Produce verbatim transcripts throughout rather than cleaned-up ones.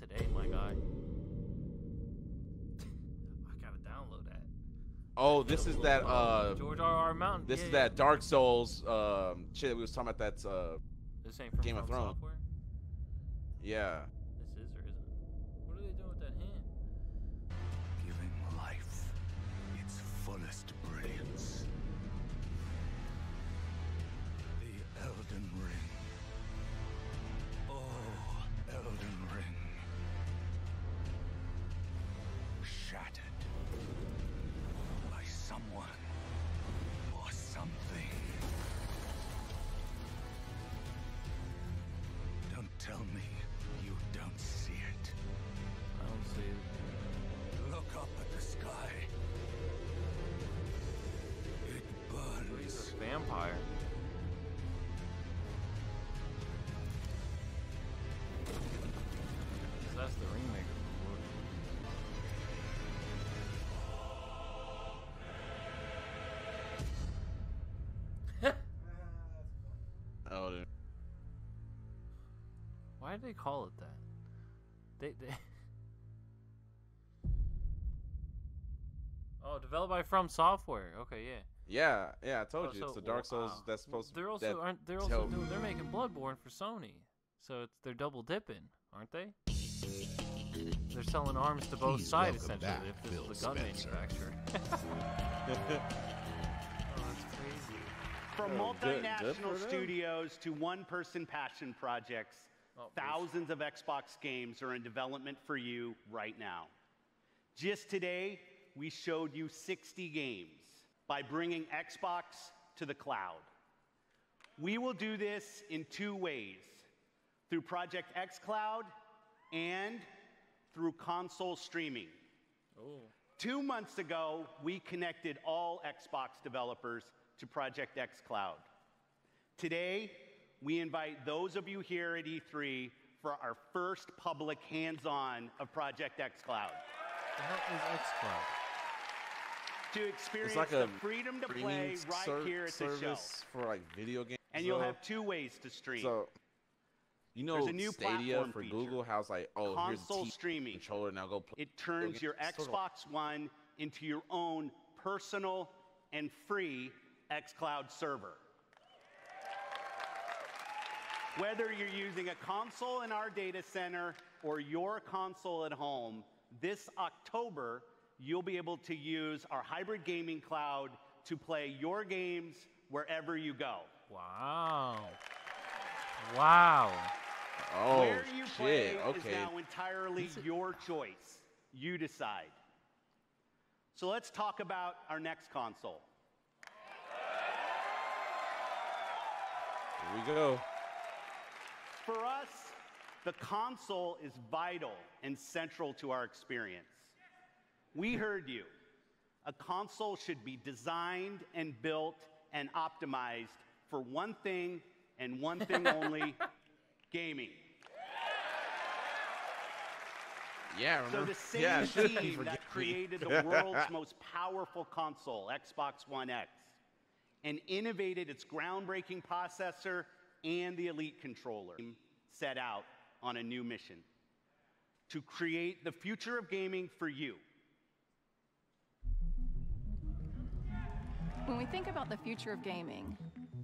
today, my guy. I gotta download that. Oh, this is that uh George R R Martin. This yeah, is yeah. that Dark Souls um shit we was talking about. That's uh this ain't from Game of Thrones. Software? Yeah. This is or isn't it? What are they doing with that hand? Giving life its fullest brilliance. The Elden Ring. Oh, Elden Ring. Shattered. Someone or something. Don't tell me you don't see it. I don't see it. Look up at the sky. It burns. He's a vampire. That's the remake. Why did they call it that? They, they Oh, developed by From Software. Okay, yeah. Yeah, yeah, I told oh, you. So, it's the Dark Souls wow. that's supposed to They're also that, aren't they're also doing, they're making Bloodborne for Sony. So it's they're double dipping, aren't they? They're selling arms to both sides essentially back, if this Bill is the gun Spencer. manufacturer. Oh, that's crazy. From oh, multinational dip, dip studios to one person passion projects. Oh, thousands of Xbox games are in development for you right now. Just today, we showed you sixty games by bringing Xbox to the cloud. We will do this in two ways, through Project XCloud and through console streaming. Oh. Two months ago, we connected all Xbox developers to Project XCloud. Today, we invite those of you here at E three for our first public hands-on of Project XCloud. What is XCloud? To experience like the freedom to play right here at the show. For like video games. And you'll so, have two ways to stream. So, you know, There's a new Stadia for feature. Google how's like, oh, console here's a streaming controller now go play. It turns your Xbox One into your own personal and free XCloud server. Whether you're using a console in our data center or your console at home, this October, you'll be able to use our hybrid gaming cloud to play your games wherever you go. Wow. Wow. Oh, Where you shit. play okay. is now entirely your choice. You decide. So let's talk about our next console. Here we go. For us, the console is vital and central to our experience. We heard you. A console should be designed and built and optimized for one thing and one thing only, gaming. Yeah, remember? So the same yeah, team that created the world's most powerful console, Xbox One X, and innovated its groundbreaking processor and the Elite Controller set out on a new mission to create the future of gaming for you. When we think about the future of gaming,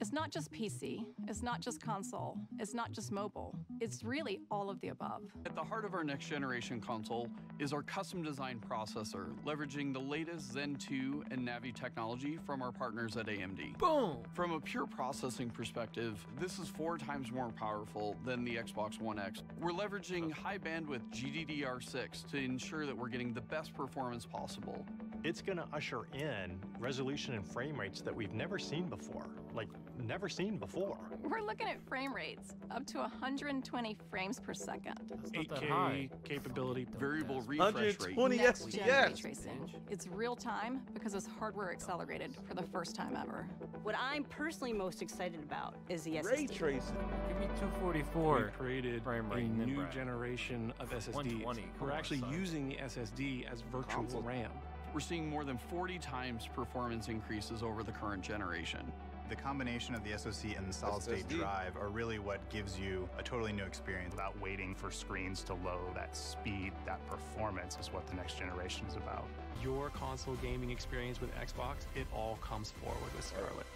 it's not just P C, it's not just console, it's not just mobile, it's really all of the above. At the heart of our next generation console is our custom design processor, leveraging the latest Zen two and Navi technology from our partners at A M D. Boom! From a pure processing perspective, this is four times more powerful than the Xbox One X. We're leveraging high bandwidth G D D R six to ensure that we're getting the best performance possible. It's gonna usher in resolution and frame rates that we've never seen before, like never seen before. We're looking at frame rates up to one hundred twenty frames per second. eight K capability, variable refresh rate. one hundred twenty F P S. Ray tracing. It's real time because it's hardware accelerated for the first time ever. What I'm personally most excited about is the S S D. Ray tracing. Give me two forty-four. We created frame rate a new generation of S S Ds. We're actually using the S S D as virtual RAM. We're seeing more than forty times performance increases over the current generation. The combination of the S O C and the solid-state drive are really what gives you a totally new experience. Without waiting for screens to load, that speed, that performance is what the next generation is about. Your console gaming experience with Xbox, it all comes forward with Scarlet.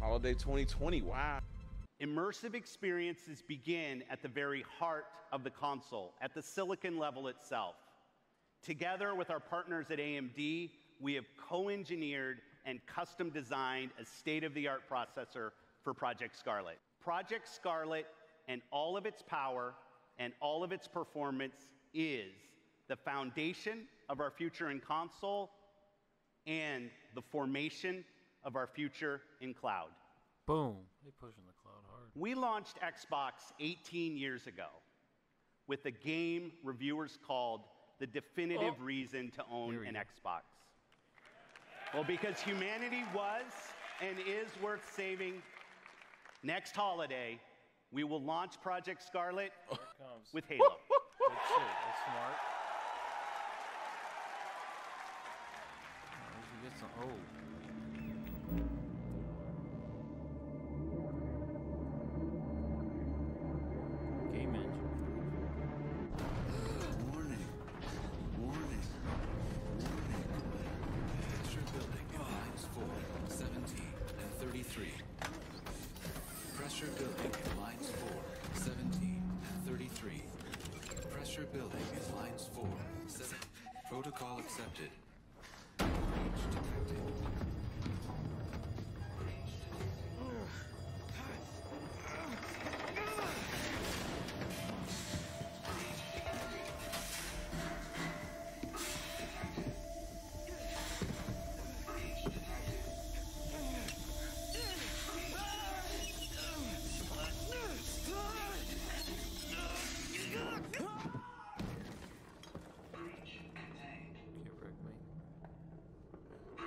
Holiday twenty twenty, wow. Immersive experiences begin at the very heart of the console, at the silicon level itself. Together with our partners at A M D, we have co-engineered and custom designed a state-of-the-art processor for Project Scarlet. Project Scarlet and all of its power and all of its performance is the foundation of our future in console and the formation of our future in cloud. Boom. They pushing the cloud hard. We launched Xbox eighteen years ago with a game reviewers called the definitive oh. reason to own an go. Xbox. Well, because humanity was and is worth saving, next holiday, we will launch Project Scarlet with Halo. That's it. That's smart. Oh, we should get some old. seventeen and thirty-three. Pressure building in lines four, seventeen, and thirty-three. Pressure building in lines four, seven. Protocol accepted. Breach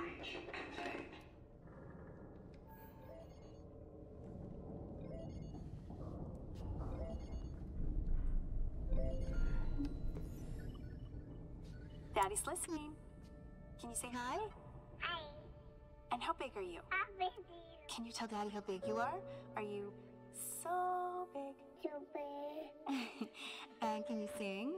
detected. Breach detected. Daddy's listening. Can you say hi? Hi. And how big are you? How big are you? Can you tell Daddy how big you are? Are you so big? So big. And can you sing?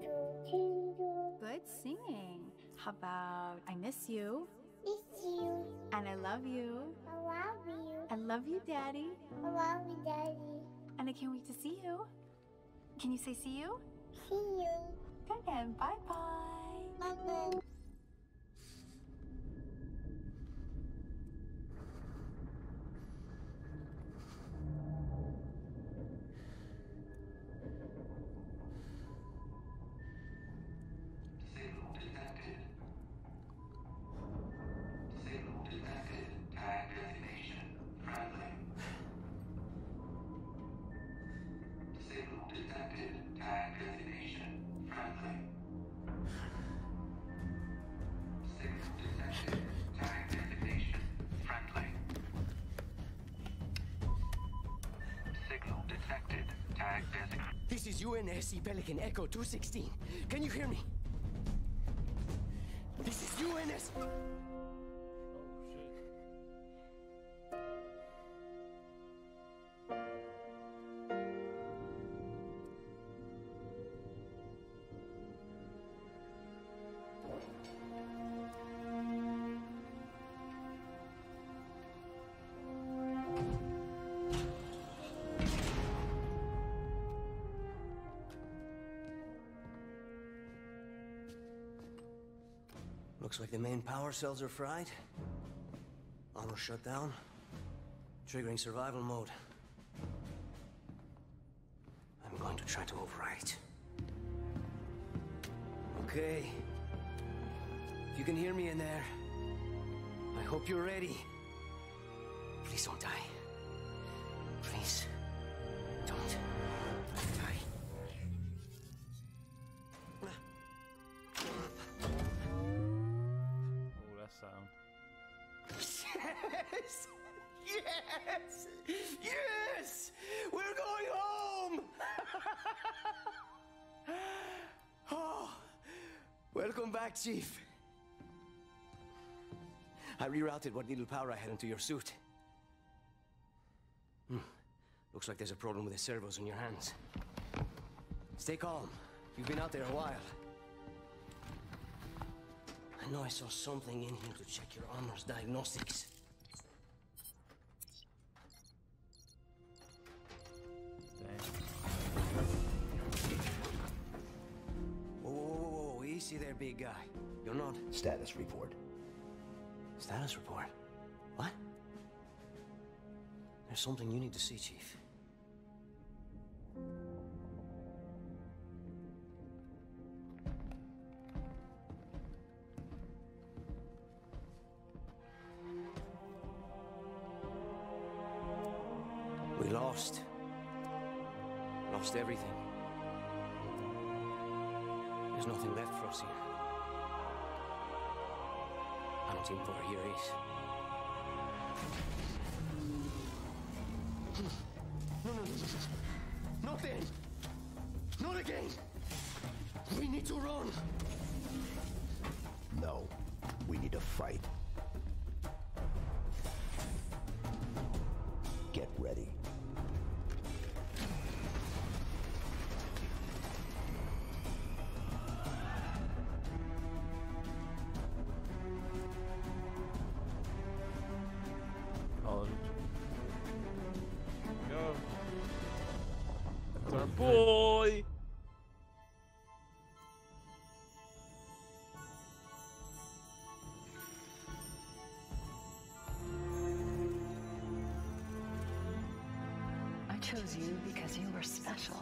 Good singing. How about I miss you? Miss you. And I love you. I love you. I love you, Daddy. I love you, Daddy. And I can't wait to see you. Can you say see you? See you. Good and bye-bye. Bye-bye. This is U N S C Pelican Echo two sixteen. Can you hear me? This is U N S C. Oh shit. Looks like the main power cells are fried. Auto shut down. Triggering survival mode. I'm going to try to override it. Okay. If you can hear me in there, I hope you're ready. Please don't die. Please don't die. Sound. Yes! Yes! Yes! We're going home! Oh, welcome back, Chief. I rerouted what little power I had into your suit. Hmm. Looks like there's a problem with the servos in your hands. Stay calm. You've been out there a while. I know I saw something in here to check your armor's diagnostics. Whoa, whoa, whoa, whoa, easy there, big guy. You're not... Status report. Status report? What? There's something you need to see, Chief. We lost. Lost everything. There's nothing left for us here. I don't think we're here, Ace. No, no, no. Not then. Not again. We need to run. No. We need to fight. Get ready. You because you were special.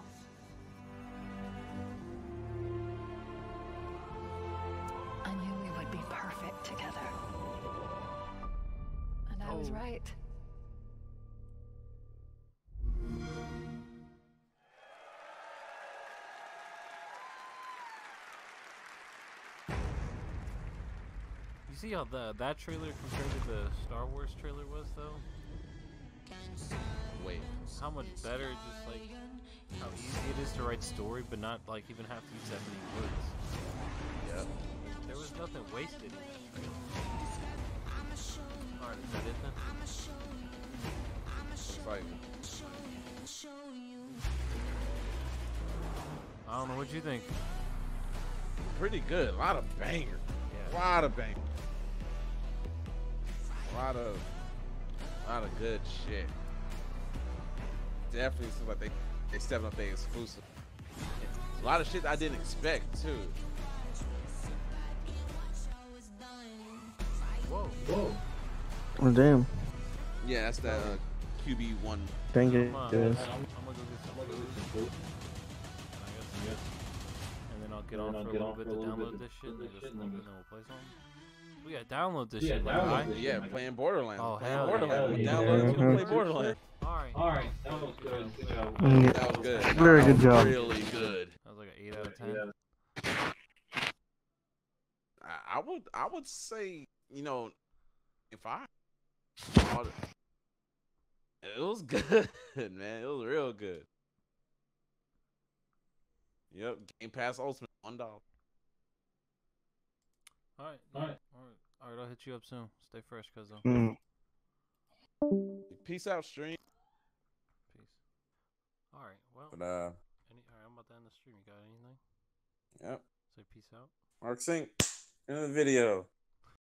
I knew we would be perfect together. And I oh. was right. You see how the, that trailer compared to the Star Wars trailer was, though? Wait, how much better, just like how easy it is to write story but not like even have to use that many words. Yep. There was nothing wasted in that trailer. Alright, is that it then? Right. I don't know, what you think? Pretty good, a lot of bangers. Yeah. A lot of bangers. A lot of a lot of good shit. Definitely seems like they they stepped up their exclusive. A lot of shit I didn't expect too. Whoa! Whoa! Oh damn! Yeah, that's that uh, Q B one. Dang it! I'm, uh, yes. I'm, I'm gonna go get some food. I guess, I guess. And then I'll get on for a little bit to download this shit. And just let me know we'll play something. We gotta download this yeah, shit, right? Yeah, playing Borderlands. Oh, hell Borderlands. Yeah. Download yeah. play Borderlands. Alright. Alright. That was good. Yeah. That was good. Very that good was job. Really good. That was like an eight out of ten. I would, I would say, you know, if I... It was good, man. It was real good. Yep. Game Pass Ultimate. one dollar. Alright, alright, alright, I'll hit you up soon. Stay fresh, cuzzo. Mm. Peace out, stream. Peace. Alright, well, but, uh, any, all right, I'm about to end the stream. You got anything? Yep. Say peace out. Mark Sync, end of the video.